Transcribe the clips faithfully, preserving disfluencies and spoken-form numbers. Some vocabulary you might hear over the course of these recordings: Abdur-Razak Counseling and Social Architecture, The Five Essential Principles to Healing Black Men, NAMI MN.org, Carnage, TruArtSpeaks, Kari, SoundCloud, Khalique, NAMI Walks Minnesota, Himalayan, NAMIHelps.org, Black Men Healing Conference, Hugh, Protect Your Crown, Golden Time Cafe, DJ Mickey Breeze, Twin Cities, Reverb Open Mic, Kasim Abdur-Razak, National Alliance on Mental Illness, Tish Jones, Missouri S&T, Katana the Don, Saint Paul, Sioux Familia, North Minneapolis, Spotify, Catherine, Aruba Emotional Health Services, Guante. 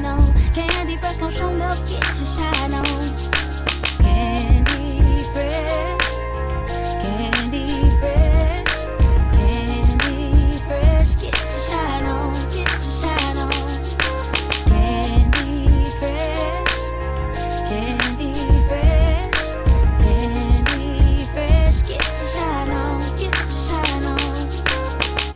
shine on. Candy Fresh gon' show love, get your shine on. Candy Fresh, Candy Fresh, Candy Fresh, get your shine on, get your shine on. Candy Fresh, Candy Fresh, Candy Fresh, get your shine on, get your shine on.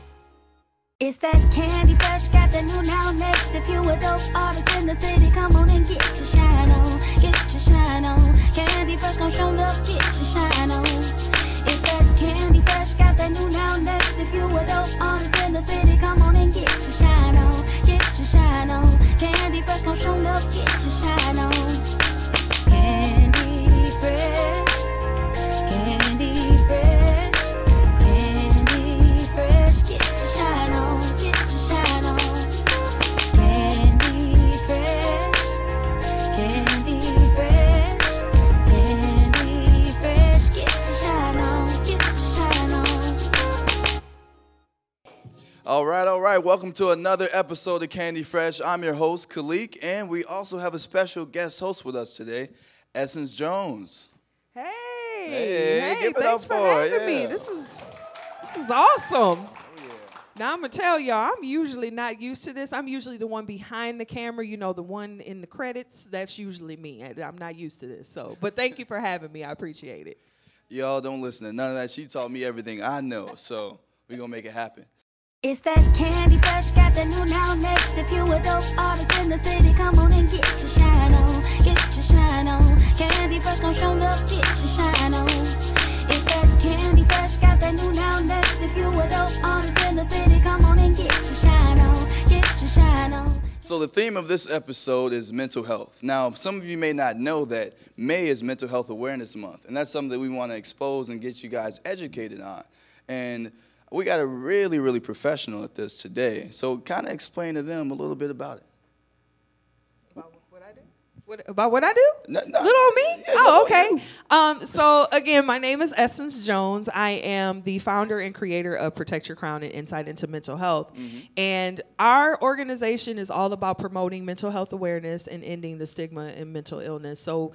It's that Candy Fresh, got the new now next. If you a dope artist in the city, come on and get your shine on, get your shine on. Candy Fresh gon' show love, get your shine on. It's that Candy Fresh, got that new now next. If you a dope artist in the city, come on and get your shine on, get your shine on. Candy Fresh gon' show love, get your shine on. Candy Fresh, Candy Fresh. All right, all right. Welcome to another episode of Candy Fresh. I'm your host, Khalique, and we also have a special guest host with us today, Essence Jones. Hey, hey, hey give it up for her. Yeah. Me. This is this is awesome. Oh, yeah. Now I'm gonna tell y'all, I'm usually not used to this. I'm usually the one behind the camera, you know, the one in the credits. That's usually me. I'm not used to this. So, but thank you for having me. I appreciate it. Y'all don't listen to none of that. She taught me everything I know, so we're gonna make it happen. It's that Candy Fresh, got the new now next. If you a dope artist in the city, come on and get your shine on, get your shine on. Candy Fresh gon' show love, get your shine on. It's that Candy Fresh, got the new now next. If you a dope artist in the city, come on and get your shine on, get your shine on. So the theme of this episode is mental health. Now, some of you may not know that May is Mental Health Awareness Month, and that's something that we want to expose and get you guys educated on. And we got a really, really professional at this today. So kind of explain to them a little bit about it. About what I do? What, about what I do? No, no. Little on me? Yeah, oh, okay. Um, so again, my name is Essence Jones. I am the founder and creator of Protect Your Crown and Insight into Mental Health. Mm-hmm. And our organization is all about promoting mental health awareness and ending the stigma in mental illness. So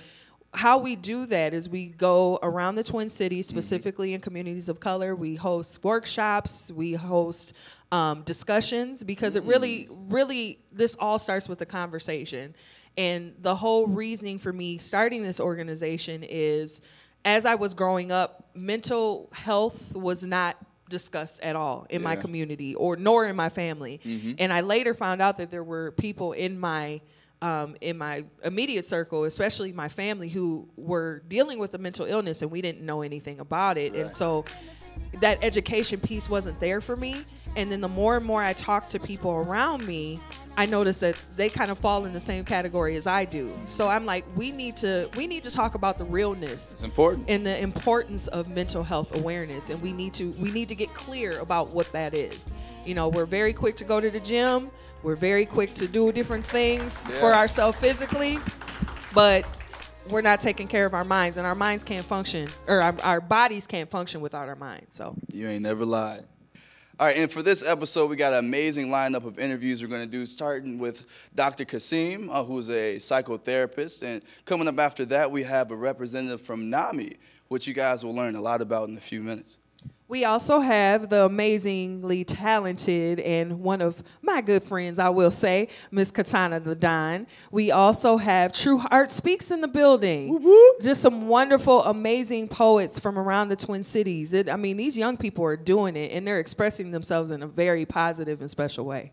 how we do that is we go around the Twin Cities, specifically in communities of color. We host workshops, we host um, discussions, because it really, really, this all starts with a conversation. And the whole reasoning for me starting this organization is, as I was growing up, mental health was not discussed at all in yeah. my community, or nor in my family. Mm-hmm. And I later found out that there were people in my Um, in my immediate circle, especially my family, who were dealing with a mental illness, and we didn't know anything about it. Right. And so that education piece wasn't there for me. And then the more and more I talked to people around me, I noticed that they kind of fall in the same category as I do. So I'm like, we need to we need to talk about the realness. It's important. And the importance of mental health awareness. And we need to we need to get clear about what that is. You know, we're very quick to go to the gym. We're very quick to do different things yeah. for ourselves physically, but we're not taking care of our minds, and our minds can't function, or our, our bodies can't function without our minds. So you ain't never lied. All right, and for this episode, we got an amazing lineup of interviews we're going to do, starting with Doctor Kasim, uh, who's a psychotherapist, and coming up after that, we have a representative from NAMI, which you guys will learn a lot about in a few minutes. We also have the amazingly talented and one of my good friends, I will say, Miss Katana the Don. We also have TruArtSpeaks in the building. Mm-hmm. Just some wonderful, amazing poets from around the Twin Cities. It, I mean, these young people are doing it, and they're expressing themselves in a very positive and special way.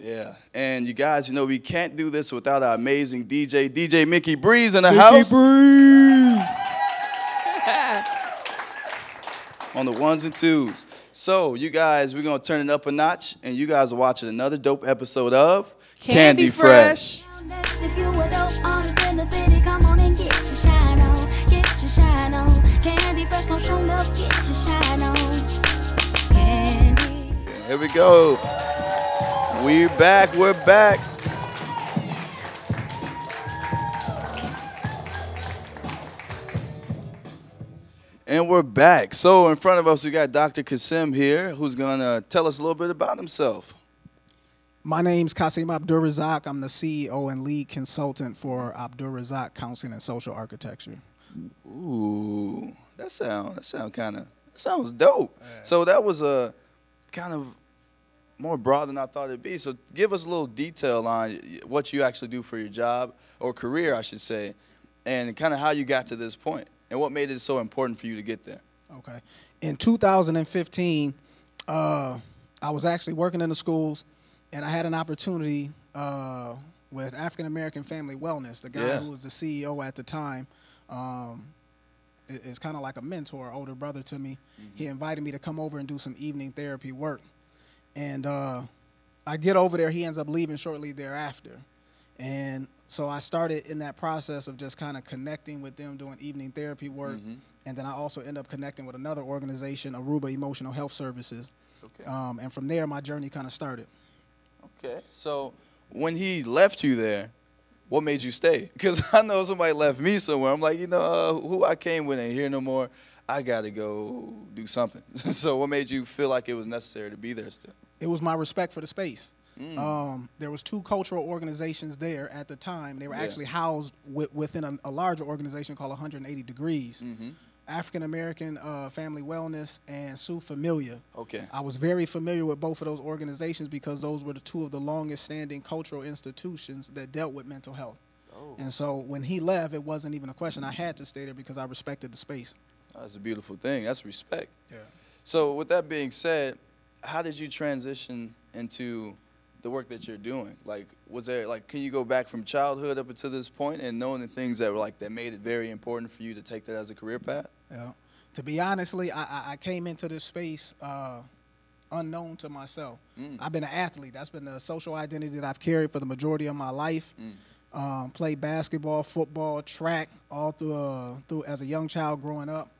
Yeah, and you guys, you know, we can't do this without our amazing D J, D J Mickey Breeze in the Mickey house. Mickey Breeze. On the ones and twos. So, you guys, we're going to turn it up a notch, and you guys are watching another dope episode of Candy, Candy Fresh. Fresh. If you were dope artists in the city, come on and get your shine on, get your shine on. Candy Fresh gon' show love, get your shine on. Candy. Yeah, here we go. We're back, we're back. And we're back. So in front of us, we got Doctor Kasim here, who's going to tell us a little bit about himself. My name's Kasim Abdur-Razak. I'm the C E O and lead consultant for Abdur-Razak Counseling and Social Architecture. Ooh, that sound that sound kind of sounds dope. Yeah. So that was a kind of more broad than I thought it'd be. So give us a little detail on what you actually do for your job or career, I should say, and kind of how you got to this point and what made it so important for you to get there. Okay. In two thousand fifteen, uh, I was actually working in the schools, and I had an opportunity uh, with African American Family Wellness. The guy yeah. who was the C E O at the time um, is kind of like a mentor, older brother to me. Mm-hmm. He invited me to come over and do some evening therapy work. And uh, I get over there, he ends up leaving shortly thereafter. And so I started in that process of just kind of connecting with them, doing evening therapy work. Mm-hmm. And then I also end up connecting with another organization, Aruba Emotional Health Services. Okay. Um, and from there, my journey kind of started. Okay. So when he left you there, what made you stay? Because I know somebody left me somewhere. I'm like, you know, uh, who I came with ain't here no more. I got to go do something. So what made you feel like it was necessary to be there still? It was my respect for the space. Mm. Um, there was two cultural organizations there at the time. They were yeah. actually housed with, within a, a larger organization called one eighty degrees. Mm-hmm. African American uh, Family Wellness and Sioux Familia. Okay. I was very familiar with both of those organizations because those were the two of the longest standing cultural institutions that dealt with mental health. Oh. And so when he left, it wasn't even a question. I had to stay there because I respected the space. Oh, that's a beautiful thing. That's respect. Yeah. So with that being said, how did you transition into the work that you're doing? Like, was there, like, can you go back from childhood up until this point and knowing the things that were, like, that made it very important for you to take that as a career path? Yeah. To be honestly, I, I came into this space uh, unknown to myself. Mm. I've been an athlete. That's been the social identity that I've carried for the majority of my life. Mm. Um, played basketball, football, track, all through, uh, through as a young child growing up.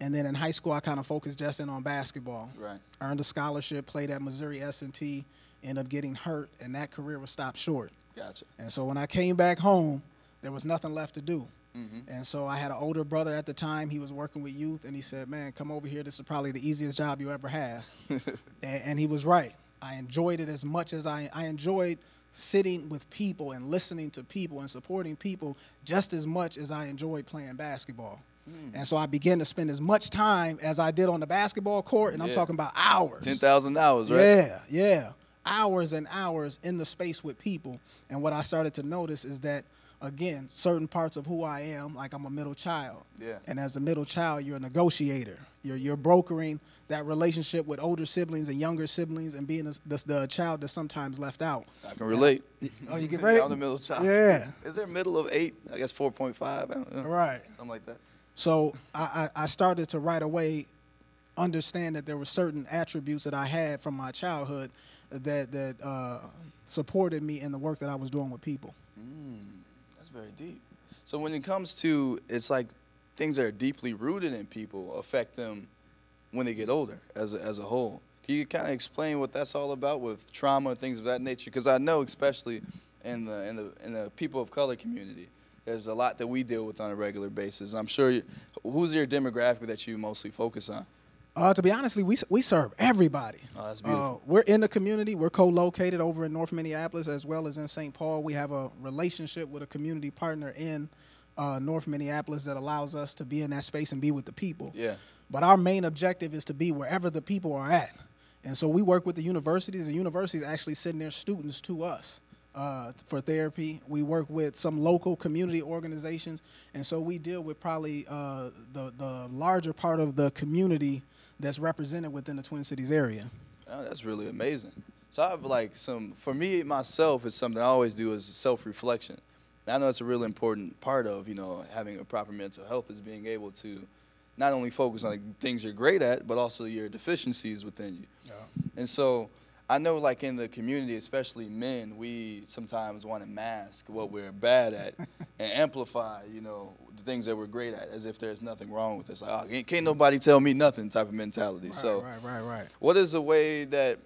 And then in high school, I kind of focused just in on basketball. Right. Earned a scholarship, played at Missouri S and T, ended up getting hurt, and that career was stopped short. Gotcha. And so when I came back home, there was nothing left to do. Mm-hmm. And so I had an older brother at the time. He was working with youth, and he said, man, come over here. This is probably the easiest job you ever have. and, and he was right. I enjoyed it as much as I, I enjoyed sitting with people and listening to people and supporting people just as much as I enjoyed playing basketball. Mm. And so I began to spend as much time as I did on the basketball court, and yeah. I'm talking about hours. ten thousand hours, right? Yeah, yeah. Hours and hours in the space with people. And what I started to notice is that, again, certain parts of who I am, like I'm a middle child. Yeah. And as the middle child, you're a negotiator. You're, you're brokering that relationship with older siblings and younger siblings and being the, the, the child that's sometimes left out. I can relate. I, oh, you get ready? I'm the middle child. Yeah. Is there middle of eight? I guess four point five. Right. Something like that. So I, I started to right away understand that there were certain attributes that I had from my childhood that, that uh, supported me in the work that I was doing with people. Mm, that's very deep. So when it comes to, it's like things that are deeply rooted in people affect them when they get older as a, as a whole. Can you kind of explain what that's all about with trauma and things of that nature? Because I know especially in the, in, the, in the people of color community, there's a lot that we deal with on a regular basis. I'm sure, you, who's your demographic that you mostly focus on? Uh, to be honestly, we, we serve everybody. Oh, that's beautiful. Uh, we're in the community. We're co-located over in North Minneapolis as well as in Saint Paul. We have a relationship with a community partner in uh, North Minneapolis that allows us to be in that space and be with the people. Yeah. But our main objective is to be wherever the people are at. And so we work with the universities. The universities actually send their students to us. Uh, for therapy. We work with some local community organizations, and so we deal with probably uh, the, the larger part of the community that's represented within the Twin Cities area. Oh, that's really amazing. So I have like some, for me, myself, it's something I always do is self-reflection. And I know it's a really important part of, you know, having a proper mental health is being able to not only focus on like, things you're great at, but also your deficiencies within you. Yeah. And so I know, like, in the community, especially men, we sometimes want to mask what we're bad at and amplify, you know, the things that we're great at as if there's nothing wrong with us. Like, oh, can't nobody tell me nothing type of mentality. Right, so right, right, right. What is the way that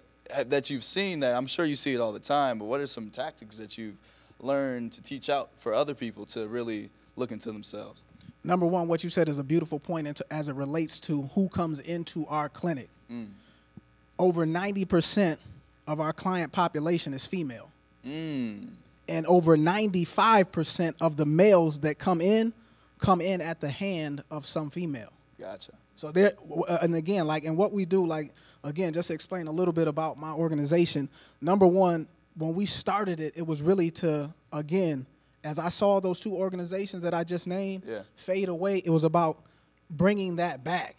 that you've seen that? I'm sure you see it all the time, but what are some tactics that you've learned to teach out for other people to really look into themselves? Number one, what you said is a beautiful point as it relates to who comes into our clinic. Mm. Over ninety percent of our client population is female. Mm. And over ninety-five percent of the males that come in, come in at the hand of some female. Gotcha. So there, and again, like, and what we do, like, again, just to explain a little bit about my organization. Number one, when we started it, it was really to, again, as I saw those two organizations that I just named yeah. fade away, it was about bringing that back,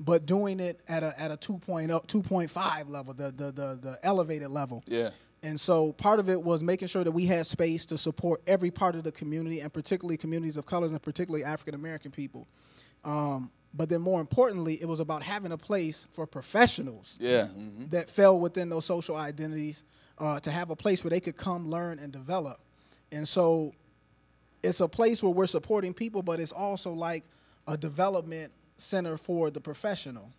but doing it at a at a two point oh, two point five level, the the the the elevated level. Yeah. And so part of it was making sure that we had space to support every part of the community, and particularly communities of colors, and particularly African American people. Um, But then more importantly, it was about having a place for professionals yeah. mm-hmm. that fell within those social identities uh, to have a place where they could come learn and develop. And so it's a place where we're supporting people, but it's also like a development center for the professional.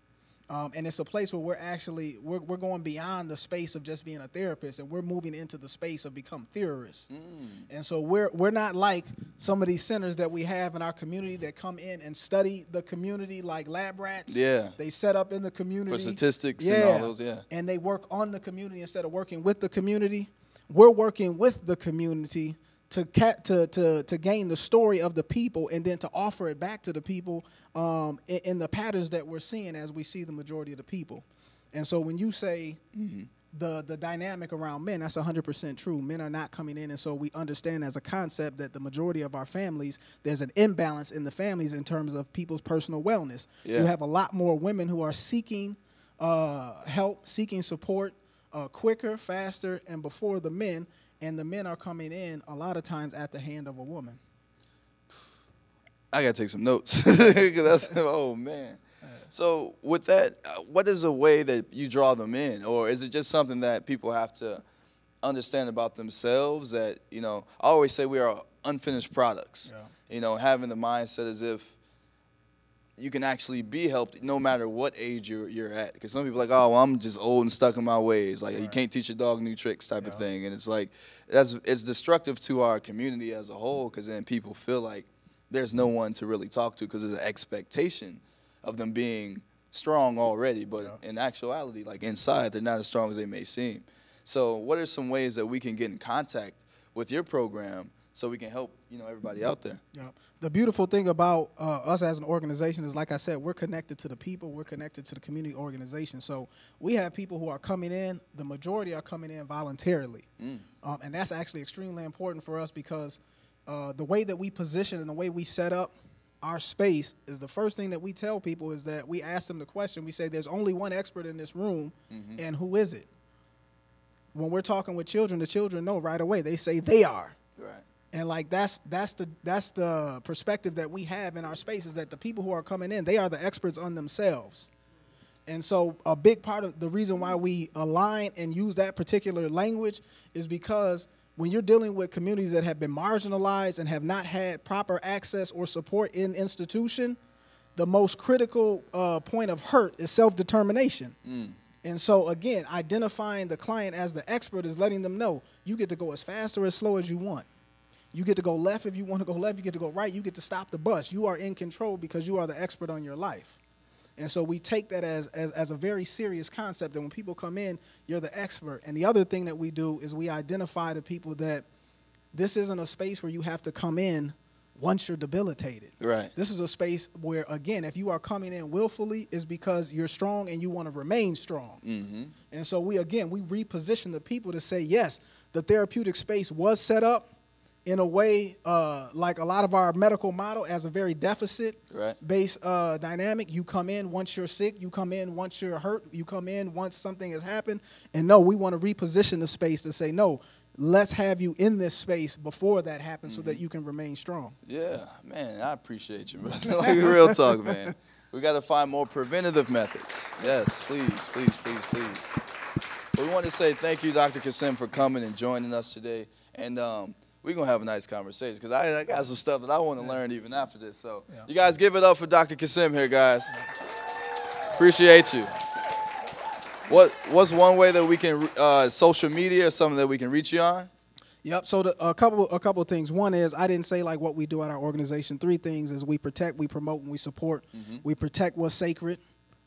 Um, and it's a place where we're actually, we're, we're going beyond the space of just being a therapist, and we're moving into the space of become theorists. Mm. And so we're, we're not like some of these centers that we have in our community that come in and study the community like lab rats. Yeah. They set up in the community. For statistics yeah. and all those, yeah. And they work on the community instead of working with the community. We're working with the community to, to, to, to gain the story of the people and then to offer it back to the people um, in, in the patterns that we're seeing as we see the majority of the people. And so when you say mm-hmm. the, the dynamic around men, that's one hundred percent true. Men are not coming in, and so we understand as a concept that the majority of our families, there's an imbalance in the families in terms of people's personal wellness. Yeah. You have a lot more women who are seeking uh, help, seeking support uh, quicker, faster, and before the men. And the men are coming in a lot of times at the hand of a woman. I got to take some notes. That's, oh, man. So with that, what is a way that you draw them in? Or is it just something that people have to understand about themselves that, you know, I always say we are unfinished products. Yeah. You know, having the mindset as if you can actually be helped no matter what age you're, you're at. Because some people are like, oh, well, I'm just old and stuck in my ways. Like, right. you can't teach a dog new tricks type yeah. of thing. And it's like, that's it's destructive to our community as a whole, because then people feel like there's no one to really talk to because there's an expectation of them being strong already. But yeah. in actuality, like inside, they're not as strong as they may seem. So what are some ways that we can get in contact with your program so we can help, you know, everybody out there? Yeah. The beautiful thing about uh, us as an organization is, like I said, we're connected to the people. We're connected to the community organization. So we have people who are coming in. The majority are coming in voluntarily. Mm. Um, and that's actually extremely important for us, because uh, the way that we position and the way we set up our space is the first thing that we tell people is that we ask them the question. We say, there's only one expert in this room, mm-hmm. and who is it? When we're talking with children, the children know right away. They say they are. Right. And like that's that's the that's the perspective that we have in our space, is that the people who are coming in, they are the experts on themselves. And so a big part of the reason why we align and use that particular language is because when you're dealing with communities that have been marginalized and have not had proper access or support in institution, the most critical uh, point of hurt is self-determination. Mm. And so again, identifying the client as the expert is letting them know you get to go as fast or as slow as you want. You get to go left if you want to go left. You get to go right. You get to stop the bus. You are in control because you are the expert on your life. And so we take that as, as, as a very serious concept that when people come in, you're the expert. And the other thing that we do is we identify to people that this isn't a space where you have to come in once you're debilitated. Right. This is a space where, again, if you are coming in willfully, it's because you're strong and you want to remain strong. Mm-hmm. And so we, again, we reposition the people to say, yes, the therapeutic space was set up in a way, uh, like a lot of our medical model, as a very deficit-based right. uh, dynamic. You come in once you're sick. You come in once you're hurt. You come in once something has happened. And, no, we want to reposition the space to say, no, let's have you in this space before that happens mm-hmm. so that you can remain strong. Yeah, man, I appreciate you, brother. Like, real talk, man. We got to find more preventative methods. Yes, please, please, please, please. But we want to say thank you, Doctor Kasim, for coming and joining us today. And um, we're going to have a nice conversation, because I, I got some stuff that I want to yeah. learn even after this. So yeah. you guys give it up for Doctor Kasim here, guys. Appreciate you. What What's one way that we can, uh, social media or something that we can reach you on? Yep. So the, a couple a couple of things. One is, I didn't say like what we do at our organization. Three things is we protect, we promote, and we support. Mm-hmm. We protect what's sacred.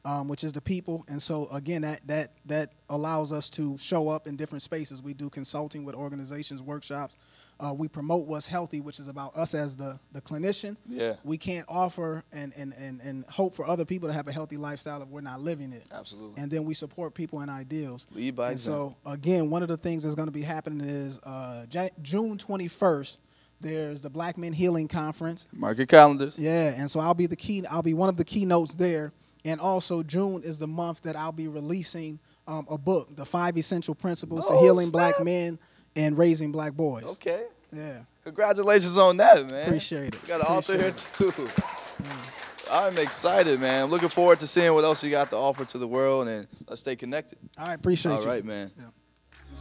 um, which is the people. And so again, that, that, that allows us to show up in different spaces. We do consulting with organizations, workshops. Uh, we promote what's healthy, which is about us as the, the clinicians. Yeah. We can't offer and, and, and, and hope for other people to have a healthy lifestyle if we're not living it. Absolutely. And then we support people and ideals. Lead by example. So, again, one of the things that's going to be happening is uh, June twenty-first, there's the Black Men Healing Conference. Mark your calendars. Yeah, and so I'll be, the key, I'll be one of the keynotes there. And also June is the month that I'll be releasing um, a book, The Five Essential Principles oh, to Healing snap. Black Men and Raising Black Boys. Okay. Yeah. Congratulations on that, man. Appreciate it. We got an author here, too. Mm. I'm excited, man. I'm looking forward to seeing what else you got to offer to the world, and let's stay connected. All right. Appreciate All you. All right, man. Yeah.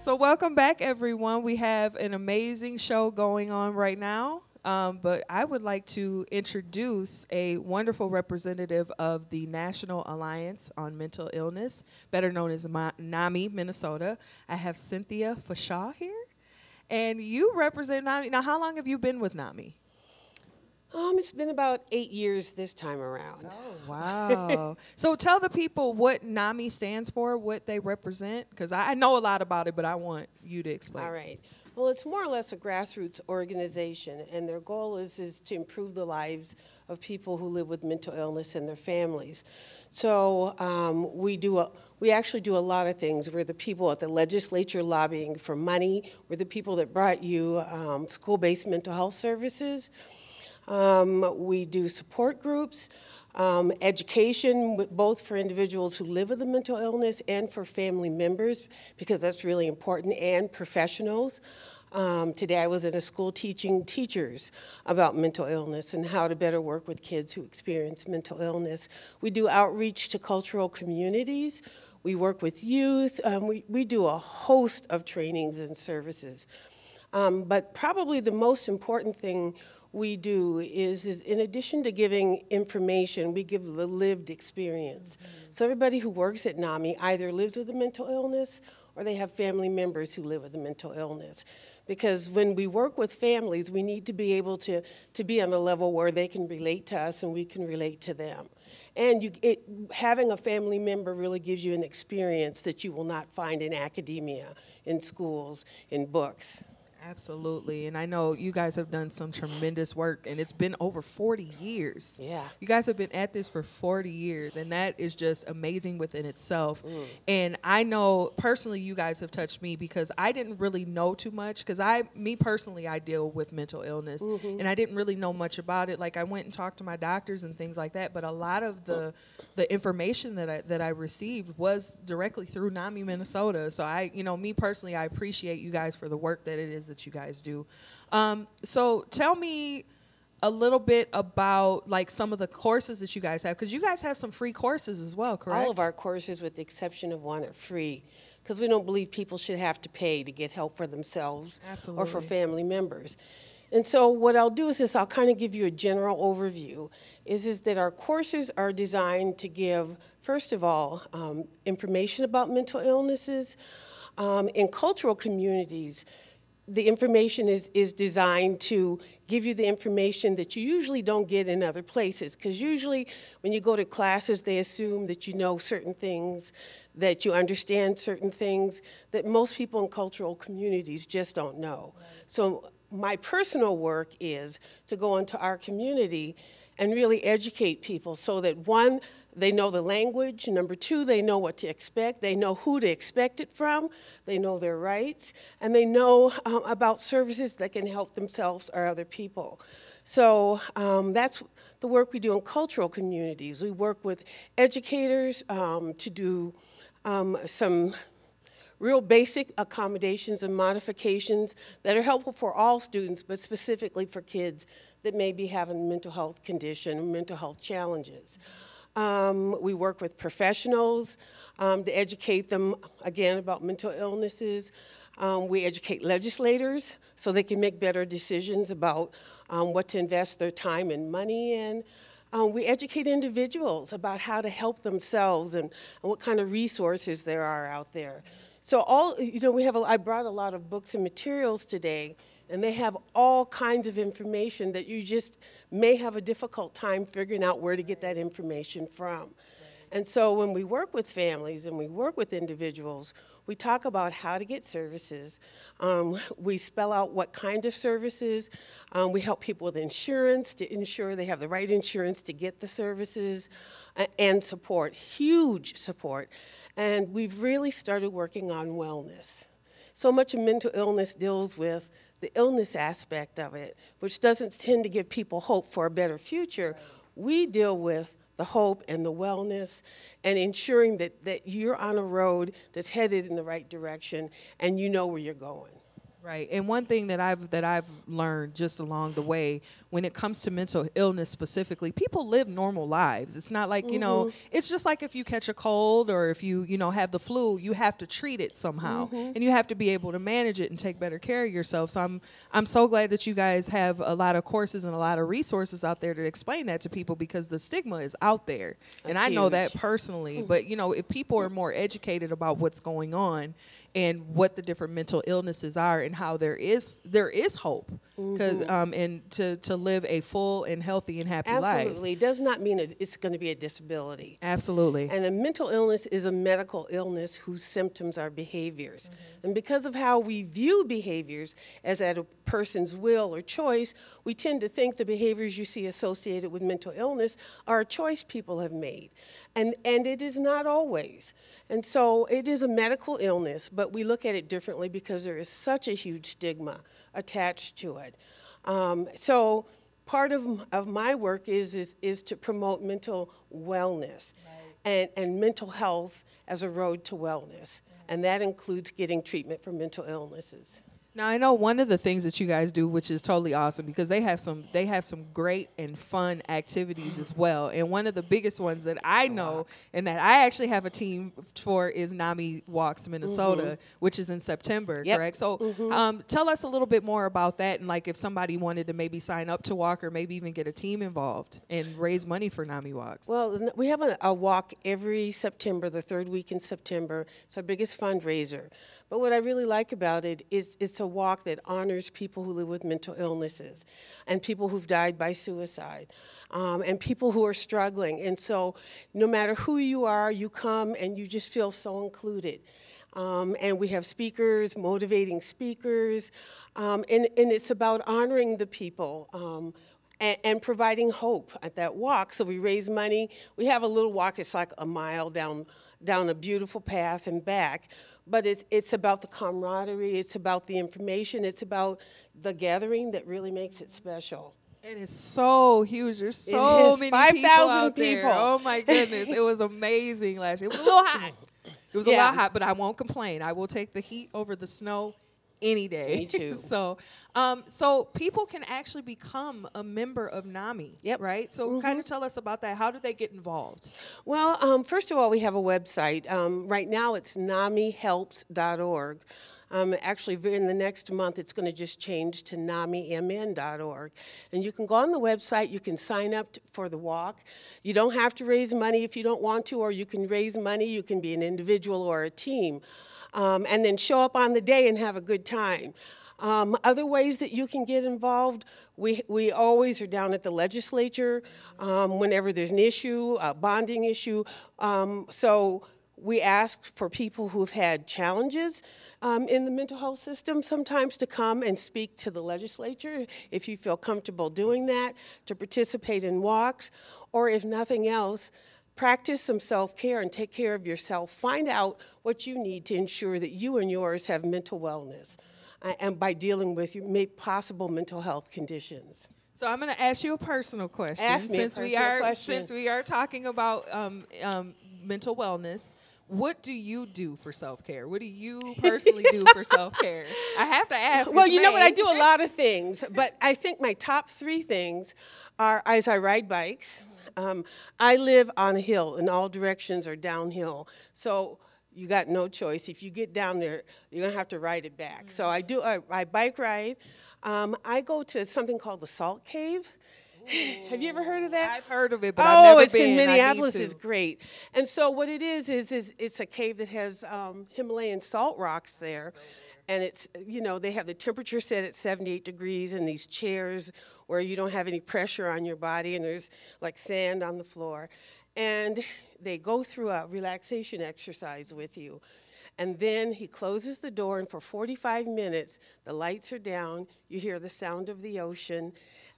So welcome back, everyone. We have an amazing show going on right now. Um, but I would like to introduce a wonderful representative of the National Alliance on Mental Illness, better known as NAMI Minnesota. I have Cynthia Fashaw here, and you represent NAMI. Now, how long have you been with NAMI? Um, it's been about eight years this time around. Oh, wow. So tell the people what NAMI stands for, what they represent, because I, I know a lot about it, but I want you to explain. All right. Well, it's more or less a grassroots organization, and their goal is, is to improve the lives of people who live with mental illness and their families. So um, we do a, we actually do a lot of things. We're the people at the legislature lobbying for money. We're the people that brought you um, school-based mental health services. Um, we do support groups, um, education, both for individuals who live with a mental illness and for family members, because that's really important, and professionals. Um, today I was in a school teaching teachers about mental illness and how to better work with kids who experience mental illness. We do outreach to cultural communities. We work with youth. Um, we, we do a host of trainings and services. Um, but probably the most important thing we do is, is in addition to giving information, we give the lived experience. Mm-hmm. So everybody who works at NAMI either lives with a mental illness or they have family members who live with a mental illness. Because when we work with families, we need to be able to, to be on a level where they can relate to us and we can relate to them. And you, it, having a family member really gives you an experience that you will not find in academia, in schools, in books. Absolutely, and I know you guys have done some tremendous work, and it's been over forty years. Yeah. You guys have been at this for forty years, and that is just amazing within itself. Mm. And I know, personally, you guys have touched me because I didn't really know too much, because I, me personally, I deal with mental illness, mm-hmm. and I didn't really know much about it. Like, I went and talked to my doctors and things like that, but a lot of the, the information that I, that I received was directly through NAMI Minnesota. So I, you know, me personally, I appreciate you guys for the work that it is that you guys do. Um, so tell me a little bit about like some of the courses that you guys have, because you guys have some free courses as well, correct? All of our courses, with the exception of one, are free, because we don't believe people should have to pay to get help for themselves Absolutely. Or for family members. And so what I'll do is this, I'll kind of give you a general overview, is, is that our courses are designed to give, first of all, um, information about mental illnesses. Um, in cultural communities, the information is, is designed to give you the information that you usually don't get in other places, because usually when you go to classes, they assume that you know certain things, that you understand certain things that most people in cultural communities just don't know. Right. So my personal work is to go into our community and really educate people so that, one, they know the language. Number two, they know what to expect. They know who to expect it from. They know their rights. And they know um, about services that can help themselves or other people. So um, that's the work we do in cultural communities. We work with educators um, to do um, some real basic accommodations and modifications that are helpful for all students, but specifically for kids that may be having mental health condition, mental health challenges. Um, we work with professionals um, to educate them, again, about mental illnesses. Um, we educate legislators so they can make better decisions about um, what to invest their time and money in. Um, we educate individuals about how to help themselves and, and what kind of resources there are out there. So all, you know, we have a, I brought a lot of books and materials today. and they have all kinds of information that you just may have a difficult time figuring out where to get that information from. And so when we work with families and we work with individuals, we talk about how to get services. Um, we spell out what kind of services. Um, we help people with insurance to ensure they have the right insurance to get the services uh, and support, huge support. And we've really started working on wellness. So much of mental illness deals with the illness aspect of it, which doesn't tend to give people hope for a better future. We deal with the hope and the wellness, and ensuring that, that you're on a road that's headed in the right direction and you know where you're going. Right, and one thing that I've, that I've learned just along the way, when it comes to mental illness specifically, people live normal lives. It's not like, you mm-hmm. know, it's just like if you catch a cold or if you, you know, have the flu, you have to treat it somehow. Mm-hmm. And you have to be able to manage it and take better care of yourself. So I'm, I'm so glad that you guys have a lot of courses and a lot of resources out there to explain that to people, because the stigma is out there. That's and I huge. know that personally. Mm-hmm. But, you know, if people are more educated about what's going on and what the different mental illnesses are and how there is there is hope, because mm-hmm. um, and to, to live a full and healthy and happy absolutely. life. Absolutely. It does not mean it's going to be a disability. Absolutely. And a mental illness is a medical illness whose symptoms are behaviors. Mm-hmm. And because of how we view behaviors as at a person's will or choice, we tend to think the behaviors you see associated with mental illness are a choice people have made. And, and it is not always. And so it is a medical illness, but But we look at it differently because there is such a huge stigma attached to it. Um, so part of, of my work is, is, is to promote mental wellness right. and, and mental health as a road to wellness. Right. And that includes getting treatment for mental illnesses. Now, I know one of the things that you guys do, which is totally awesome, because they have some they have some great and fun activities as well. And one of the biggest ones that I know and that I actually have a team for is NAMI Walks Minnesota, mm-hmm. which is in September, yep. correct? So mm-hmm. um, tell us a little bit more about that, and like if somebody wanted to maybe sign up to walk or maybe even get a team involved and raise money for NAMI Walks. Well, we have a, a walk every September, the third week in September. It's our biggest fundraiser. But what I really like about it is it's a walk that honors people who live with mental illnesses and people who've died by suicide um, and people who are struggling. And so no matter who you are, you come and you just feel so included. Um, and we have speakers, motivating speakers, um, and, and it's about honoring the people um, and, and providing hope at that walk. So we raise money. We have a little walk. It's like a mile down down a beautiful path and back. But it's, it's about the camaraderie, it's about the information, it's about the gathering that really makes it special. It is so huge. There's so many people out there. five thousand people. Oh, my goodness. It was amazing last year. It was a little hot. It was yeah. a lot hot, but I won't complain. I will take the heat over the snow any day. Me too. so, um, so people can actually become a member of NAMI, yep. right? So mm-hmm. kind of tell us about that. How do they get involved? Well, um, first of all, we have a website. Um, right now it's NAMI Helps dot org. Um, actually, in the next month, it's going to just change to NAMI M N dot org. And you can go on the website. You can sign up for the walk. You don't have to raise money if you don't want to, or you can raise money. You can be an individual or a team. Um, and then show up on the day and have a good time. Um, other ways that you can get involved, we, we always are down at the legislature um, whenever there's an issue, a bonding issue. Um, so we ask for people who've had challenges um, in the mental health system sometimes to come and speak to the legislature, if you feel comfortable doing that, to participate in walks, or if nothing else, practice some self-care and take care of yourself. Find out what you need to ensure that you and yours have mental wellness uh, and by dealing with your possible mental health conditions. So I'm going to ask you a personal question. Ask me since a personal we are, question. Since we are talking about um, um, mental wellness, what do you do for self-care? What do you personally do for self-care? I have to ask. Well, you name. know what? I do a lot of things, but I think my top three things are as I ride bikes. Um, I live on a hill, and all directions are downhill. So you got no choice. If you get down there, you're going to have to ride it back. Mm-hmm. So I do. I, I bike ride. Um, I go to something called the Salt Cave. Have you ever heard of that? I've heard of it, but oh, I've never it's been. It's in Minneapolis. It's great. And so what it is, is, is it's a cave that has um, Himalayan salt rocks there. and it's, you know, they have the temperature set at seventy-eight degrees in these chairs where you don't have any pressure on your body, and there's like sand on the floor. And they go through a relaxation exercise with you. And then he closes the door, and for forty-five minutes, the lights are down, you hear the sound of the ocean,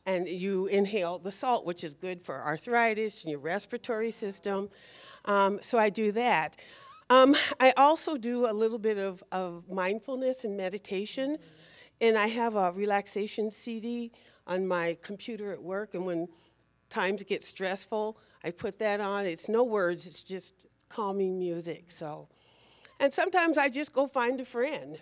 and you inhale the salt, which is good for arthritis and your respiratory system. Um, so I do that. Um, I also do a little bit of, of mindfulness and meditation, and I have a relaxation C D on my computer at work, and when times get stressful, I put that on. It's no words, it's just calming music. So, and sometimes I just go find a friend.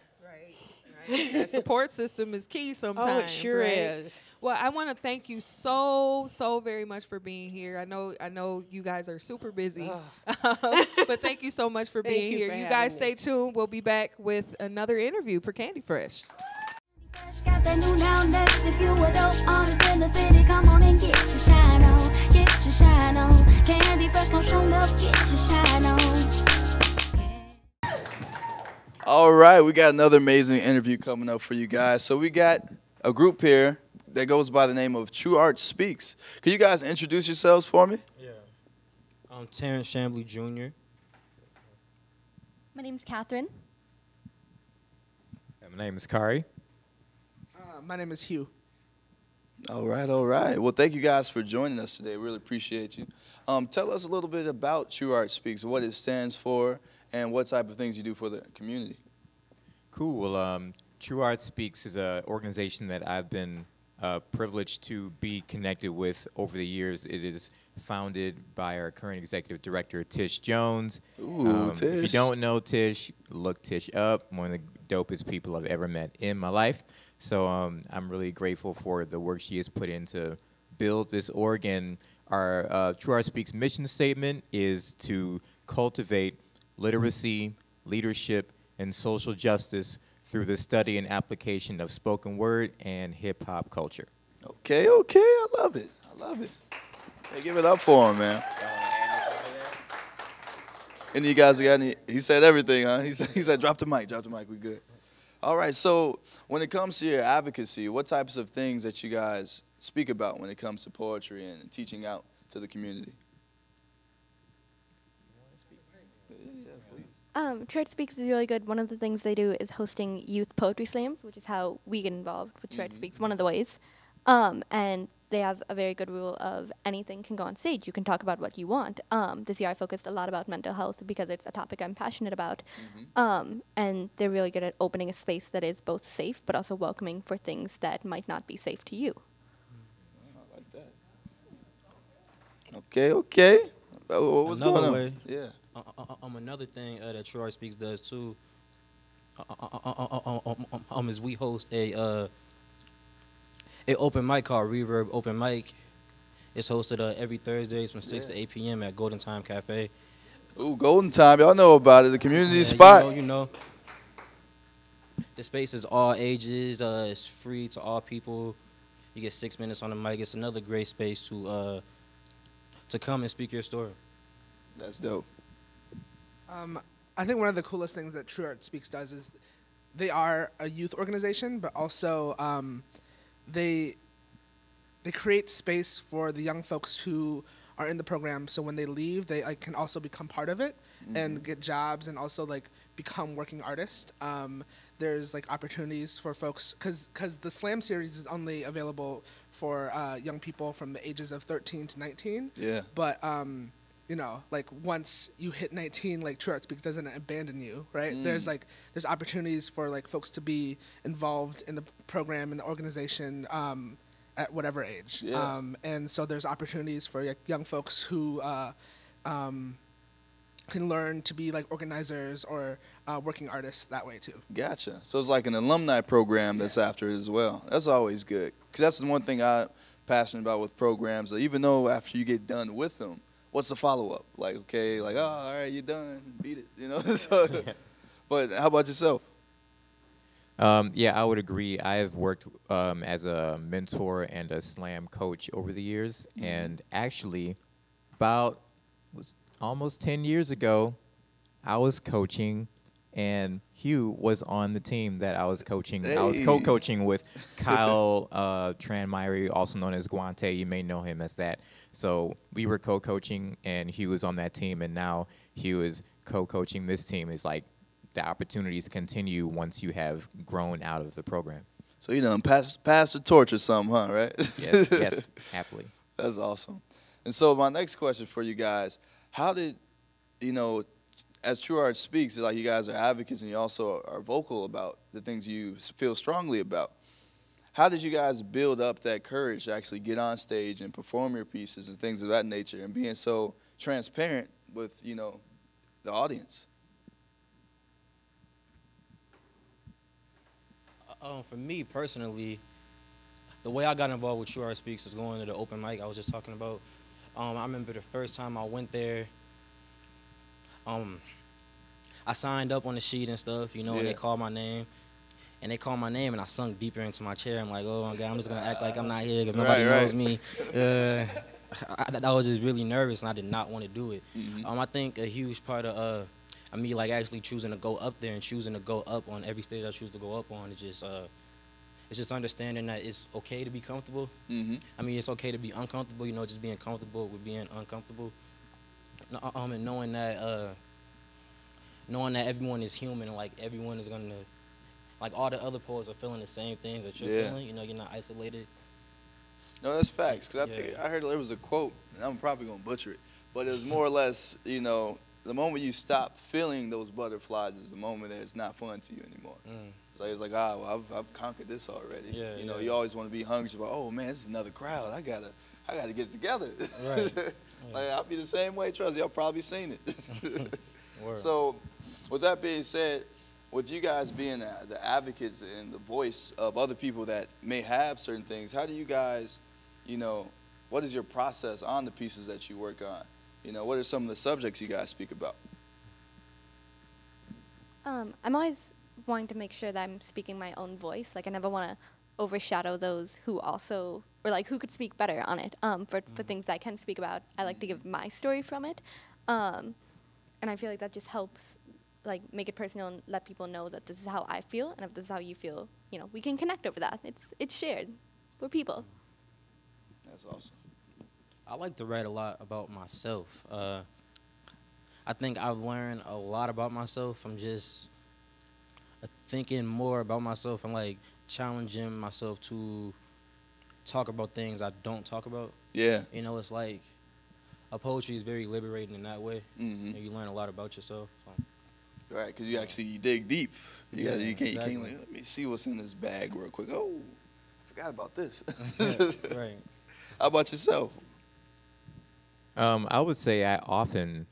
Right. That support system is key sometimes. Oh, it sure right? is. Well, I want to thank you so, so very much for being here. I know I know you guys are super busy, oh. but thank you so much for being you here. For you guys stay me. tuned. We'll be back with another interview for Candy Fresh. Got that new now next. If you were dope artists in the city, come on and get your shine on, get your shine on. Candy Fresh, come show up, get your shine on. All right, we got another amazing interview coming up for you guys. So we got a group here that goes by the name of TruArtSpeaks. Can you guys introduce yourselves for me? Yeah. I'm Terrence Shambly Junior My name's Catherine. And my name is Kari. My name is Hugh. All right, all right. Well, thank you guys for joining us today. Really appreciate you. Um, tell us a little bit about TruArtSpeaks, what it stands for, and what type of things you do for the community. Cool. Well, um, TruArtSpeaks is an organization that I've been uh, privileged to be connected with over the years. It is founded by our current executive director, Tish Jones. Ooh, um, Tish. If you don't know Tish, look Tish up. One of the dopest people I've ever met in my life. So um, I'm really grateful for the work she has put in to build this org. And our uh, TruArtSpeaks mission statement is to cultivate literacy, leadership, and social justice through the study and application of spoken word and hip hop culture. Okay, okay, I love it, I love it. Hey, give it up for him, man. Any of you guys got any, he said everything, huh? He said, he said, drop the mic, drop the mic, we good. All right, so when it comes to your advocacy, what types of things that you guys speak about when it comes to poetry and teaching out to the community? Um, TruArtSpeaks is really good. One of the things they do is hosting youth poetry slams, which is how we get involved with TruArtSpeaks, mm-hmm. one of the ways. Um, and they have a very good rule of anything can go on stage. You can talk about what you want. Um, this year I focused a lot about mental health because it's a topic I'm passionate about. Mm-hmm. um, and they're really good at opening a space that is both safe but also welcoming for things that might not be safe to you. Well, I like that. Okay, okay. What was another going way, on? Yeah. Uh, uh, um, another thing uh, that TruArtSpeaks does too uh, uh, uh, uh, um, um, um, is we host a uh, An open mic called Reverb Open Mic. It's hosted uh, every Thursdays from six yeah. to eight p m at Golden Time Cafe. Ooh, Golden Time! Y'all know about it. The community yeah, spot. You know, you know, the space is all ages. Uh, it's free to all people. You get six minutes on the mic. It's another great space to uh, to come and speak your story. That's dope. Um, I think one of the coolest things that TruArtSpeaks does is they are a youth organization, but also. Um, They, they create space for the young folks who are in the program, so when they leave, they like, can also become part of it mm-hmm. and get jobs and also like become working artists. Um, there's like opportunities for folks, because because the Slam series is only available for uh, young people from the ages of thirteen to nineteen. Yeah. But um, you know, like once you hit nineteen, like TruArtSpeaks doesn't abandon you, right? Mm. There's like there's opportunities for like folks to be involved in the program and the organization um, at whatever age, yeah. um, and so there's opportunities for like, young folks who uh, um, can learn to be like organizers or uh, working artists that way too. Gotcha. So it's like an alumni program that's yeah. after it as well. That's always good because that's the one thing I'm passionate about with programs. Like, even though after you get done with them. What's the follow-up? Like, okay, like, oh, all right, you're done. Beat it, you know? So, yeah. But how about yourself? Um, yeah, I would agree. I have worked um, as a mentor and a slam coach over the years. Mm-hmm. And actually, about was almost ten years ago, I was coaching and Hugh was on the team that I was coaching. Hey. I was co-coaching with Kyle uh, Tranmyri, also known as Guante. You may know him as that. So we were co-coaching, and Hugh was on that team, and now Hugh is co-coaching this team. It's like the opportunities continue once you have grown out of the program. So you know, pass pass the torch or something, huh? Right? Yes, yes, happily. That's awesome. And so my next question for you guys: how did you know? As True Art Speaks, like you guys are advocates and you also are vocal about the things you feel strongly about. How did you guys build up that courage to actually get on stage and perform your pieces and things of that nature, and being so transparent with, you know, the audience? Um, for me personally, the way I got involved with True Art Speaks was going to the open mic I was just talking about. Um, I remember the first time I went there, Um, I signed up on the sheet and stuff, you know, yeah. and they called my name. And they called my name, and I sunk deeper into my chair. I'm like, oh, my God, I'm just going to act like I'm not here because nobody right, right. knows me. Uh, I, I was just really nervous, and I did not want to do it. Mm-hmm. um, I think a huge part of, uh, of me, like, actually choosing to go up there and choosing to go up on every stage I choose to go up on is just, uh, it's just understanding that it's okay to be comfortable. Mm-hmm. I mean, it's okay to be uncomfortable, you know, just being comfortable with being uncomfortable. Um, and knowing that, uh, knowing that everyone is human, and like everyone is gonna, like all the other poets are feeling the same things that you're yeah. feeling. You know, you're not isolated. No, that's facts. Cause I yeah. think I heard there was a quote, and I'm probably gonna butcher it, but it was more or less, you know, the moment you stop feeling those butterflies is the moment that it's not fun to you anymore. Mm. So it's like, ah, well, I've, I've conquered this already. Yeah, you know, yeah. you always want to be hungry about, oh man, this is another crowd. I gotta, I gotta get it together. Right. Like, I'll be the same way, trust me. Y'all probably seen it. So, with that being said, with you guys being uh, the advocates and the voice of other people that may have certain things, how do you guys, you know, what is your process on the pieces that you work on? You know, what are some of the subjects you guys speak about? Um, I'm always wanting to make sure that I'm speaking my own voice. Like, I never want to overshadow those who also, or like who could speak better on it. Um, for, mm-hmm. for things that I can speak about, I like to give my story from it. Um, and I feel like that just helps like make it personal and let people know that this is how I feel, and if this is how you feel, you know, we can connect over that. It's, it's shared. We're people. That's awesome. I like to write a lot about myself. Uh, I think I've learned a lot about myself from just thinking more about myself and like challenging myself to talk about things I don't talk about. Yeah. You know, it's like a poetry is very liberating in that way. Mm-hmm. You know, you learn a lot about yourself. So. Right, because you actually you dig deep. You, yeah, gotta, you, can't, exactly. you can't, let me see what's in this bag real quick. Oh, I forgot about this. Yeah, right. How about yourself? Um, I would say I often,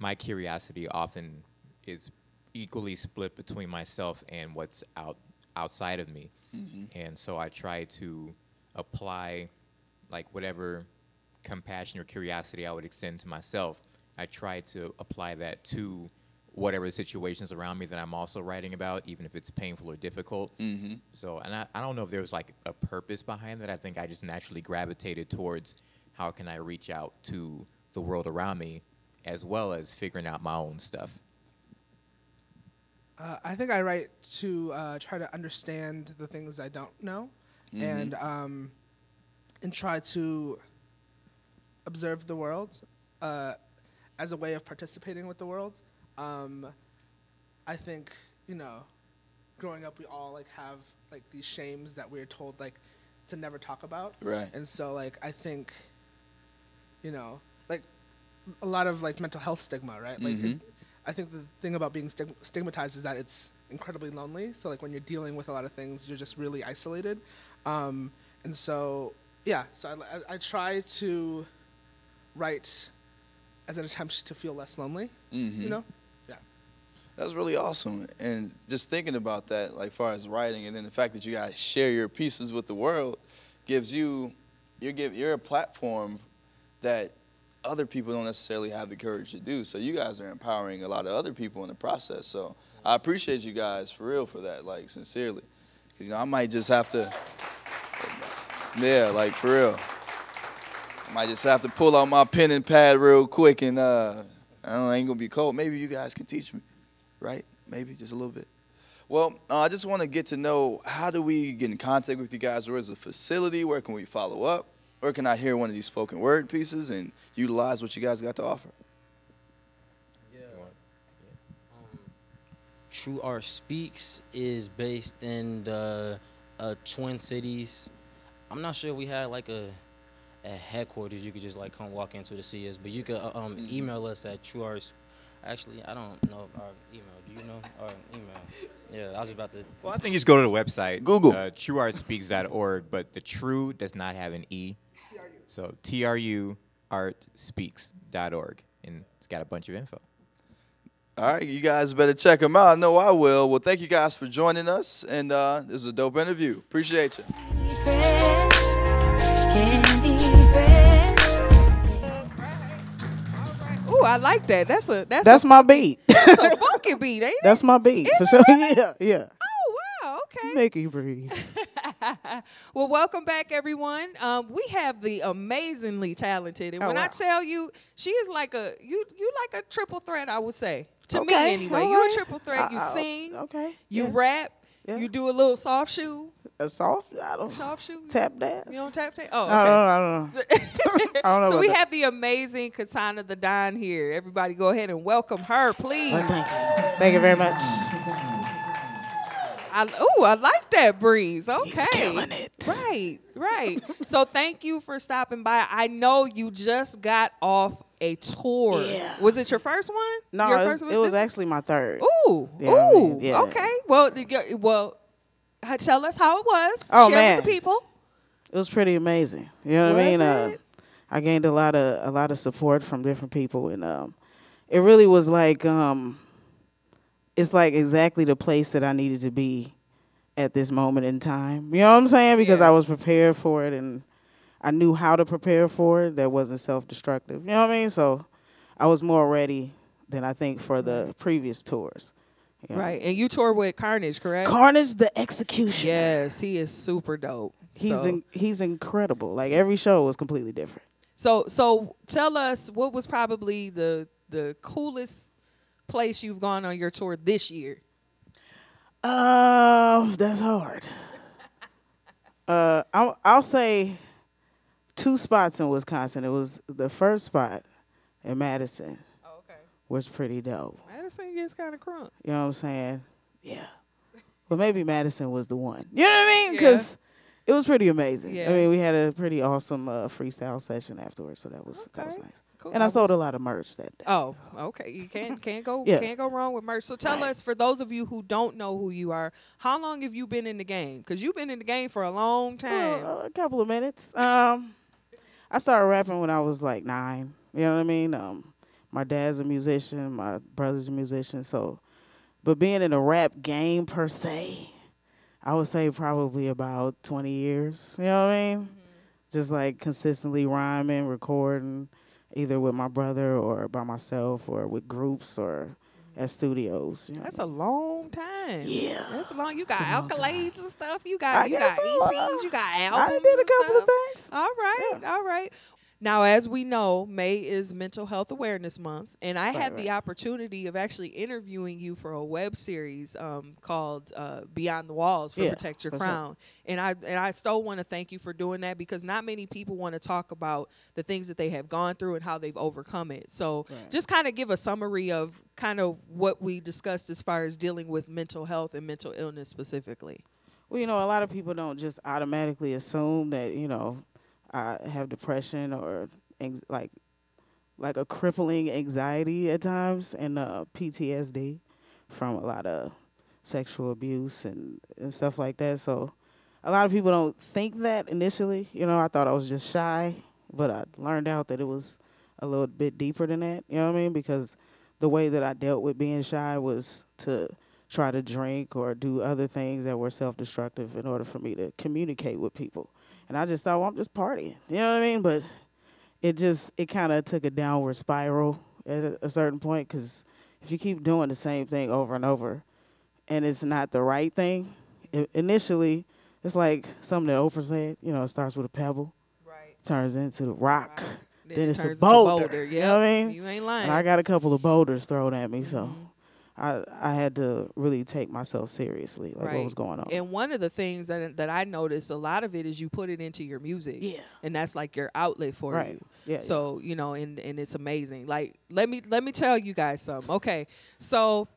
my curiosity often is equally split between myself and what's out outside of me. Mm-hmm. And so I try to apply like whatever compassion or curiosity I would extend to myself, I try to apply that to whatever situations around me that I'm also writing about, even if it's painful or difficult. Mm-hmm. So, and I, I don't know if there was like a purpose behind that. I think I just naturally gravitated towards how can I reach out to the world around me, as well as figuring out my own stuff. Uh, I think I write to uh, try to understand the things I don't know. Mm-hmm. And um, and try to observe the world uh, as a way of participating with the world. Um, I think, you know, growing up, we all like have like these shames that we're told like to never talk about. Right. And so like I think, you know, like a lot of like mental health stigma, right? Like mm-hmm. it, I think the thing about being stig- stigmatized is that it's incredibly lonely. So like when you're dealing with a lot of things, you're just really isolated. Um, and so, yeah, so I, I, I try to write as an attempt to feel less lonely, mm-hmm. you know? Yeah. That's really awesome. And just thinking about that, like far as writing, and then the fact that you guys share your pieces with the world gives you, you're, give, you're a platform that other people don't necessarily have the courage to do. So you guys are empowering a lot of other people in the process. So I appreciate you guys for real for that, like sincerely. You know, I might just have to, yeah, like for real. I might just have to pull out my pen and pad real quick, and uh, I don't know, I ain't gonna be cold. Maybe you guys can teach me. right? Maybe just a little bit. Well, uh, I just want to get to know, how do we get in contact with you guys? Where is the facility? Where can we follow up? Where can I hear one of these spoken word pieces and utilize what you guys got to offer? Yeah. Um, TruArtSpeaks is based in the uh, Twin Cities. I'm not sure if we had like a, a headquarters you could just like come walk into to see us, but you could um, email us at TruArtSpeaks. Actually, I don't know our email. Do you know our email? Yeah, I was about to. Well, I think you just go to the website. Google. Uh, Tru Art Speaks dot org, but the true does not have an E. So T R U Art Speaks dot org, and it's got a bunch of info. All right, you guys better check them out. I know I will. Well, thank you guys for joining us, and uh, this is a dope interview. Appreciate you. Ooh, I like that. That's a that's that's a, my beat. That's a funky beat, ain't it? That's my beat. For sure. Yeah, yeah. Oh wow, okay. Mickey Breeze. Well, welcome back, everyone. Um, we have the amazingly talented, and oh, when wow. I tell you, she is like a you you like a triple threat. I would say to okay. me anyway. Right. You're a triple threat. Uh, you sing, okay. You yeah. rap. Yeah. You do a little soft shoe. A soft? I don't Soft shoe? Tap dance. You don't tap dance? Oh, okay. I don't, I don't know. I don't know so we that. have the amazing Katana the Don here. Everybody go ahead and welcome her, please. Thank you, Thank you very much. Oh, I like that, Breeze. Okay. He's killing it. Right, right. So thank you for stopping by. I know you just got off a tour. Yeah. Was it your first one? No, your it was, first it was actually my third. Ooh, yeah, ooh, yeah. okay. Well, well, tell us how it was. Oh, Share man. with the people. It was pretty amazing. You know what was I mean? Uh, I gained a lot of a lot of support from different people, and um, it really was like um, it's like exactly the place that I needed to be at this moment in time. You know what I'm saying? Because yeah. I was prepared for it, and I knew how to prepare for it that wasn't self-destructive. You know what I mean? So I was more ready than I think for the previous tours. You know? Right. And you toured with Carnage, correct? Carnage the Executioner. Yes, he is super dope. He's so. in, he's incredible. Like every show was completely different. So so tell us, what was probably the the coolest place you've gone on your tour this year? Um, uh, that's hard. uh I'll I'll say two spots in Wisconsin. It was the first spot in Madison. Oh, okay. Was pretty dope. Madison gets kind of crunk. You know what I'm saying? Yeah. Well, maybe Madison was the one. You know what I mean? Because yeah. it was pretty amazing. Yeah. I mean, we had a pretty awesome uh, freestyle session afterwards, so that was okay. that was nice. Cool. And I sold a lot of merch that day. Oh, okay. You can't can't go yeah. can't go wrong with merch. So tell right. us, for those of you who don't know who you are, how long have you been in the game? Because you've been in the game for a long time. Well, a couple of minutes. Um. I started rapping when I was like nine. You know what I mean? Um, my dad's a musician. My brother's a musician. So, but being in a rap game per se, I would say probably about twenty years. You know what I mean? Mm-hmm. Just like consistently rhyming, recording, either with my brother or by myself or with groups or at studios. You know? That's a long time. Yeah. That's a long. You got accolades and stuff. You got you got E Ps. You got albums. I did a couple of things. All right. Yeah. All right. Now, as we know, May is Mental Health Awareness Month, and I right, had right. the opportunity of actually interviewing you for a web series um, called uh, Beyond the Walls for yeah, Protect Your Crown. Sure. And I and I still want to thank you for doing that, because not many people want to talk about the things that they have gone through and how they've overcome it. So right. just kind of give a summary of kind of what we discussed as far as dealing with mental health and mental illness specifically. Well, you know, a lot of people don't just automatically assume that, you know, I have depression or like like a crippling anxiety at times, and uh, P T S D from a lot of sexual abuse and, and stuff like that. So a lot of people don't think that initially. You know, I thought I was just shy, but I learned out that it was a little bit deeper than that. You know what I mean? Because the way that I dealt with being shy was to try to drink or do other things that were self-destructive in order for me to communicate with people. And I just thought, well, I'm just partying. You know what I mean? But it just, it kind of took a downward spiral at a, a certain point, because if you keep doing the same thing over and over and it's not the right thing, it, initially, it's like something that Oprah said, you know, it starts with a pebble, right. turns into the rock, right. then, then it it's a boulder. boulder. Yep. You know what I mean? You ain't lying. And I got a couple of boulders thrown at me, mm-hmm. so I, I had to really take myself seriously, like right. what was going on. And one of the things that, that I noticed, a lot of it is you put it into your music. Yeah. And that's like your outlet for right. you. Yeah, so, yeah. you know, and, and it's amazing. Like, let me, let me tell you guys something. Okay. So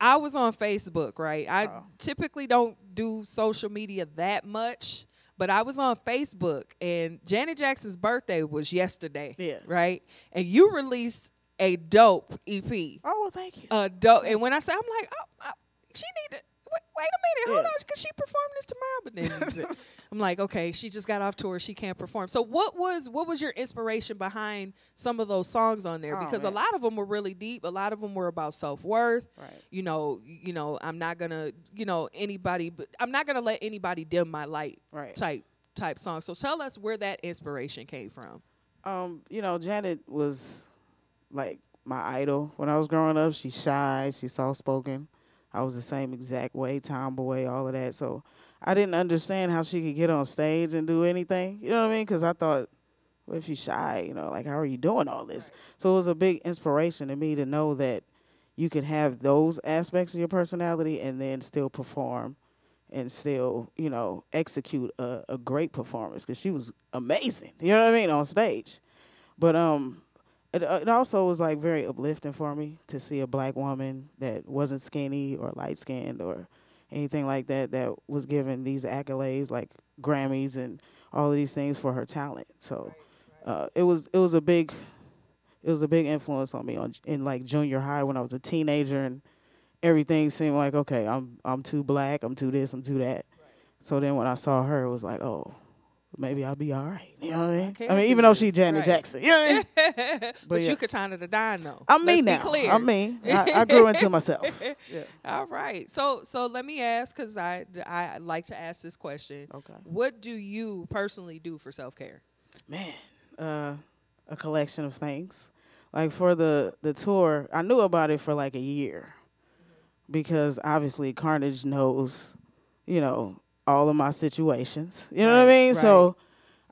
I was on Facebook, right? I oh. typically don't do social media that much, but I was on Facebook, and Janet Jackson's birthday was yesterday. Yeah. Right? And you released a dope E P. Oh, well, thank you. A dope, and when I say, I'm like, oh, oh she need to wait, wait a minute, yeah. hold on, because she performed this tomorrow. But then I'm like, okay, she just got off tour, she can't perform. So what was what was your inspiration behind some of those songs on there? Oh, because man. a lot of them were really deep. A lot of them were about self worth. Right. You know, you know, I'm not gonna, you know, anybody, but I'm not gonna let anybody dim my light. Right. Type type song. So tell us where that inspiration came from. Um, you know, Janet was like my idol when I was growing up. She's shy, she's soft spoken. I was the same exact way, tomboy, all of that. So I didn't understand how she could get on stage and do anything. You know what I mean? Because I thought, well, if she's shy, you know, like, how are you doing all this? Right. So it was a big inspiration to me to know that you can have those aspects of your personality and then still perform and still, you know, execute a, a great performance, because she was amazing, you know what I mean, on stage. But, um... It, uh, it also was like very uplifting for me to see a black woman that wasn't skinny or light skinned or anything like that, that was given these accolades like Grammys and all of these things for her talent. So uh, it was it was a big it was a big influence on me on, in like junior high when I was a teenager, and everything seemed like, okay, I'm I'm too black, I'm too this, I'm too that. So then when I saw her, it was like, oh, maybe I'll be all right. You know what I mean? I, I mean, even this. though she's Janet right. Jackson. You know what I mean? But, but yeah. you could turn it to dime, though. I'm me now. Clear. I'm me. I, I grew into myself. Yeah. All right. So so let me ask, because I, I like to ask this question. Okay. What do you personally do for self-care? Man, uh, a collection of things. Like for the, the tour, I knew about it for like a year, mm-hmm. because obviously Carnage knows, you know, all of my situations, you know right, what I mean? Right. So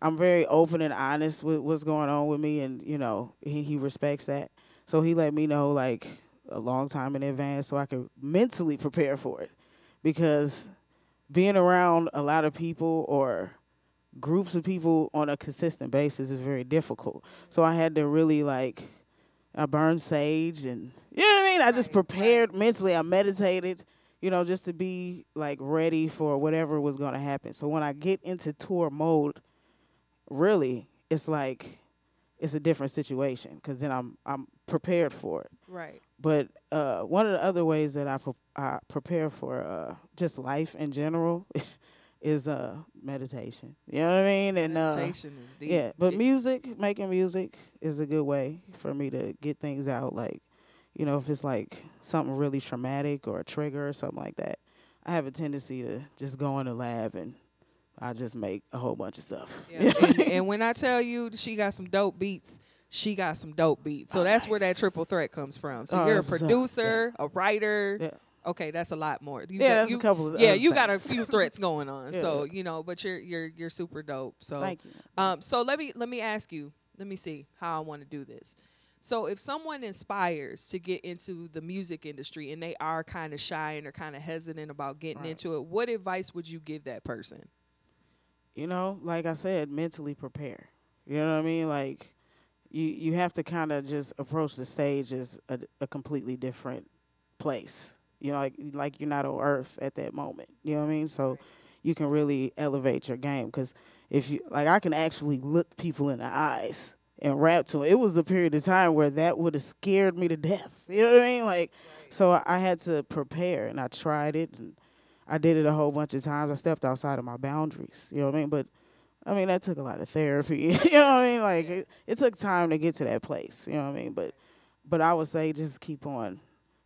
I'm very open and honest with what's going on with me, and, you know, he, he respects that. So he let me know, like, a long time in advance so I could mentally prepare for it, because being around a lot of people or groups of people on a consistent basis is very difficult. So I had to really, like, I burned sage and, you know what I mean? I just prepared right. mentally. I meditated. You know, just to be, like, ready for whatever was going to happen. So when I get into tour mode, really, it's like it's a different situation, because then I'm I'm prepared for it. Right. But uh, one of the other ways that I, pre I prepare for uh, just life in general is uh, meditation. You know what I mean? And, meditation uh, is deep. Yeah, but music, making music is a good way for me to get things out, like, you know, if it's like something really traumatic or a trigger or something like that, I have a tendency to just go in the lab and I just make a whole bunch of stuff. Yeah. You know and, and when I tell you she got some dope beats, she got some dope beats. So oh, that's nice. where that triple threat comes from. So oh, you're a producer, yeah. a writer. Yeah. Okay, that's a lot more. You yeah, got, that's you, a couple of Yeah, you things. got a few threats going on. Yeah. So, you know, but you're you're you're super dope. So thank you. Um so let me let me ask you, let me see how I want to do this. So if someone inspires to get into the music industry and they are kind of shy and they're kind of hesitant about getting right. into it, what advice would you give that person? You know, like I said, mentally prepare. You know what I mean? Like, you, you have to kind of just approach the stage as a, a completely different place. You know, like, like you're not on earth at that moment. You know what I mean? So right. you can really elevate your game. Because if you, like, I can actually look people in the eyes and rap to it. It was a period of time where that would have scared me to death. You know what I mean? Like, right. so I had to prepare, and I tried it, and I did it a whole bunch of times. I stepped outside of my boundaries. You know what I mean? But, I mean, that took a lot of therapy. You know what I mean? Like, it, it took time to get to that place. You know what I mean? But, but I would say just keep on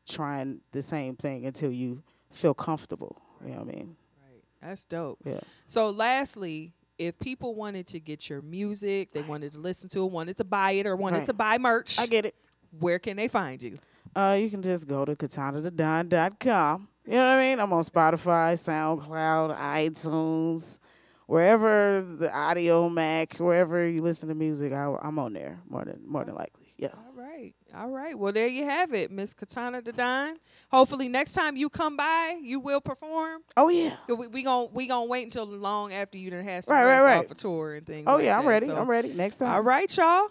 trying the same thing until you feel comfortable. Right. You know what I mean? Right. That's dope. Yeah. So, lastly, if people wanted to get your music, they wanted to listen to it, wanted to buy it, or wanted right. to buy merch, I get it. Where can they find you? Uh, you can just go to katana the don dot com. You know what I mean? I'm on Spotify, SoundCloud, iTunes, wherever the audio Mac, wherever you listen to music, I, I'm on there more than more than likely. Yeah. All right. right. All right. Well, there you have it, Miss Katana Dadine. Hopefully next time you come by, you will perform. Oh, yeah. We're we going we gonna wait until long after you done had some right, right, right. off a tour and things. Oh, like yeah. I'm that. ready. So, I'm ready. Next time. All right, y'all.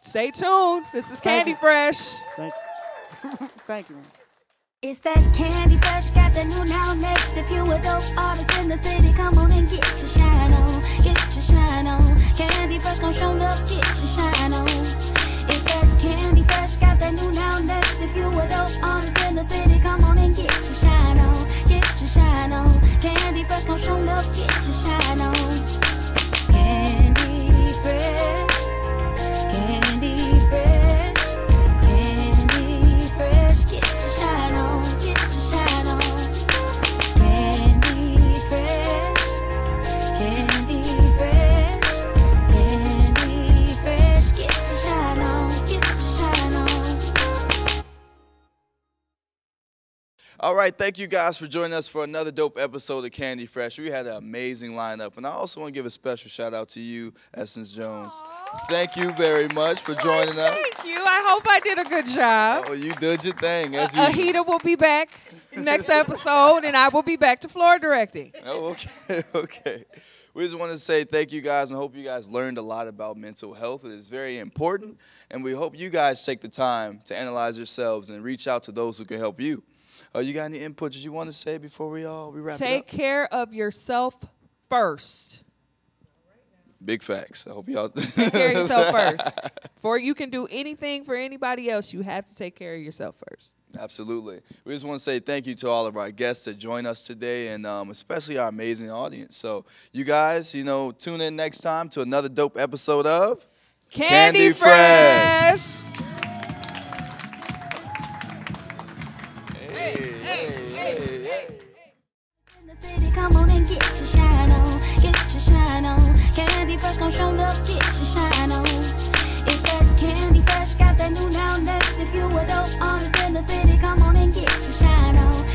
Stay tuned. This is Thank Candy you. Fresh. Thank you. Thank you. It's that Candy Fresh, got the new now next. If you a dope artist in the city, come on and get your shine on, get your shine on. Candy Fresh gon' show love, get your shine on. It's that Candy Fresh, got the new now next. If you a dope artist in the city, come on and get your shine on, get your shine on. Candy Fresh gon' show love, get your shine on. Candy Fresh, Candy Fresh, Candy Fresh, get your shine on. Get your shine on. Candy Fresh, Candy Fresh, Candy Fresh, get your shine on, get your shine on. All right, thank you guys for joining us for another dope episode of Candy Fresh. We had an amazing lineup, and I also want to give a special shout out to you, Essence Jones. Aww. Thank you very much for joining us. Thank you. I hope I did a good job. Oh, you did your thing. As uh, you... Ahita will be back next episode, and I will be back to floor directing. Oh, okay, okay. We just want to say thank you guys, and hope you guys learned a lot about mental health. It is very important, and we hope you guys take the time to analyze yourselves and reach out to those who can help you. Oh, you got any input that you want to say before we all we wrap Take it up? Take care of yourself first. Big facts. I hope y'all take care of yourself first. Before you can do anything for anybody else, you have to take care of yourself first. Absolutely. We just want to say thank you to all of our guests that joined us today, and um, especially our amazing audience. So you guys, you know, tune in next time to another dope episode of Candy, Candy Fresh. Fresh. Come on and get your shine on, get your shine on. Candy Fresh gon' show love, get your shine on. It's that Candy Fresh, got that new now next. If you a dope artist in the city, come on and get your shine on.